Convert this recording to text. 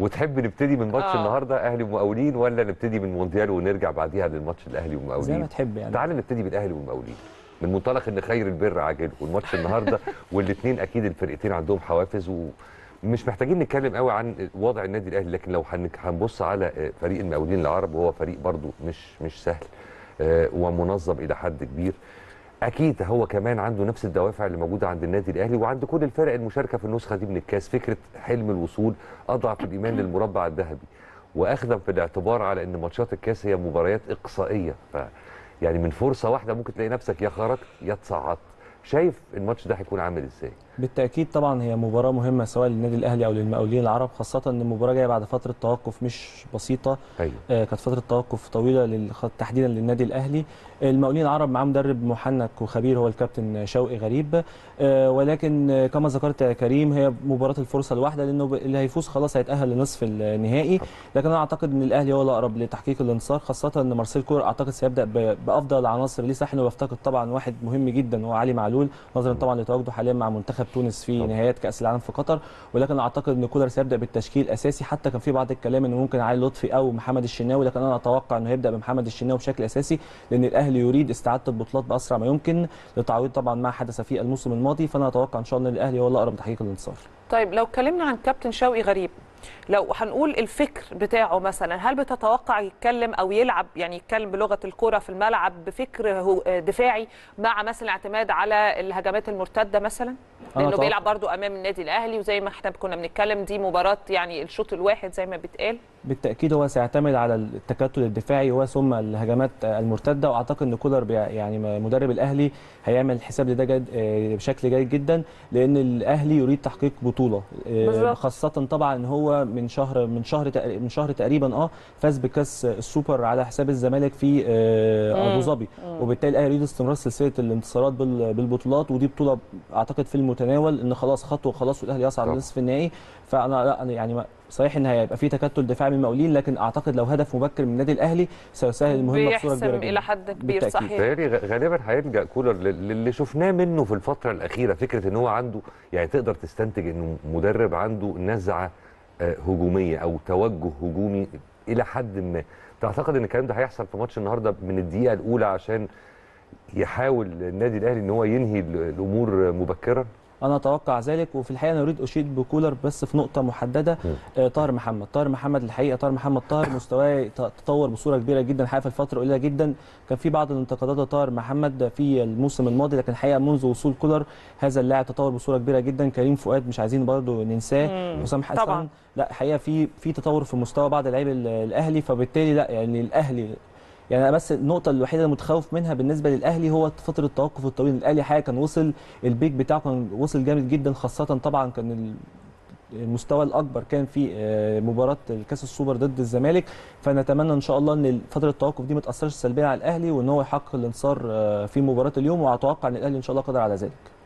وتحب نبتدي من ماتش النهارده اهلي ومقاولين، ولا نبتدي من مونديال ونرجع بعديها للماتش الاهلي ومقاولين؟ زي ما تحب يعني. تعالى نبتدي بالاهلي والمقاولين من منطلق ان خير البر عاجله، والماتش النهارده والاثنين اكيد الفرقتين عندهم حوافز ومش محتاجين نتكلم قوي عن وضع النادي الاهلي، لكن لو هنبص على فريق المقاولين العرب وهو فريق برضو مش سهل ومنظم الى حد كبير، اكيد هو كمان عنده نفس الدوافع اللي موجوده عند النادي الاهلي وعند كل الفرق المشاركه في النسخه دي من الكاس، فكره حلم الوصول، اضعف الايمان للمربع الذهبي، واخذا في الاعتبار على ان ماتشات الكاس هي مباريات اقصائيه، ف يعني من فرصه واحده ممكن تلاقي نفسك يا خرجت يا اتصعدت. شايف الماتش ده هيكون عامل ازاي؟ بالتاكيد طبعا هي مباراه مهمه سواء للنادي الاهلي او للمقاولين العرب، خاصه ان المباراه جايه بعد فتره توقف مش بسيطه. أيوة. كانت فتره توقف طويله تحديدا للنادي الاهلي. المقاولين العرب معاه مدرب محنك وخبير هو الكابتن شوقي غريب، ولكن كما ذكرت يا كريم هي مباراه الفرصه الواحده، لانه اللي هيفوز خلاص هيتاهل لنصف النهائي. لكن انا اعتقد ان الاهلي هو الاقرب لتحقيق الانتصار، خاصه ان مارسيل كولر اعتقد سيبدا بافضل عناصر ليه ساحل، وبفتقد طبعا واحد مهم جدا هو علي معلول، نظرا طبعا لتواجده حاليا مع منتخب تونس في نهائيات كاس العالم في قطر. ولكن اعتقد ان كولر سيبدا بالتشكيل الاساسي، حتى كان في بعض الكلام انه ممكن علي لطفي او محمد الشناوي، لكن انا اتوقع انه هيبدا بمحمد الشناوي بشكل اساسي، لان الاهلي يريد استعاده البطولات باسرع ما يمكن لتعويض طبعا ما حدث في الموسم الماضي. فانا اتوقع ان شاء الله الاهلي هو الاقرب لتحقيق الانتصار. طيب لو اتكلمنا عن كابتن شوقي غريب، لو هنقول الفكر بتاعه مثلا، هل بتتوقع يتكلم او يلعب يعني يتكلم بلغه الكره في الملعب بفكر دفاعي مع مثلا اعتماد على الهجمات المرتده مثلا؟ لانه بيلعب برضه امام النادي الاهلي، وزي ما احنا كنا بنتكلم دي مباراه يعني الشوط الواحد زي ما بيتقال. بالتاكيد هو سيعتمد على التكتل الدفاعي ثم الهجمات المرتده، واعتقد ان كولر يعني مدرب الاهلي هيعمل حساب لده بشكل جيد جدا، لان الاهلي يريد تحقيق بطوله بالزبط. خاصه طبعا ان هو من شهر تقريبا فاز بكاس السوبر على حساب الزمالك في ابو ظبي، وبالتالي الاهلي يريد استمرار سلسله الانتصارات بالبطولات، ودي بطوله اعتقد في المتناول ان خلاص خطوه خلاص والاهلي يصعد لنصف النهائي. فانا لا يعني صحيح ان هيبقى في تكتل دفاعي من المقاولين، لكن اعتقد لو هدف مبكر من النادي الاهلي سيسهل المهمه بصوره كبيره جدا الى حد كبير. صحيح غالبا هيلجا كولر اللي شفناه منه في الفتره الاخيره، فكره ان هو عنده يعني تقدر تستنتج انه مدرب عنده نزعه هجوميه او توجه هجومي الى حد ما. تعتقد ان الكلام ده هيحصل في ماتش النهارده من الدقيقه الاولى عشان يحاول النادي الاهلي ان هو ينهي الامور مبكرا؟ انا اتوقع ذلك، وفي الحقيقه انا اريد اشيد بكولر بس في نقطه محدده. طاهر محمد الحقيقه طاهر محمد مستواه تطور بصوره كبيره جدا حقيقه في الفتره قليله جدا. كان في بعض الانتقادات لطاهر محمد في الموسم الماضي، لكن الحقيقه منذ وصول كولر هذا اللاعب تطور بصوره كبيره جدا. كريم فؤاد مش عايزين برضه ننساه، حسام حسن طبعا. لا الحقيقه في تطور في مستوى بعض لعيبه الاهلي، فبالتالي لا يعني الاهلي يعني بس النقطة الوحيدة اللي متخوف منها بالنسبة للأهلي هو فترة التوقف الطويل. الأهلي حقيقة كان وصل البيك بتاعه، كان وصل جامد جدا، خاصة طبعا كان المستوى الأكبر كان في مباراة الكاس السوبر ضد الزمالك. فنتمنى إن شاء الله إن فترة التوقف دي ما تأثرش سلبيا على الأهلي، وإن هو يحقق الانتصار في مباراة اليوم، وأتوقع إن الأهلي إن شاء الله قادر على ذلك.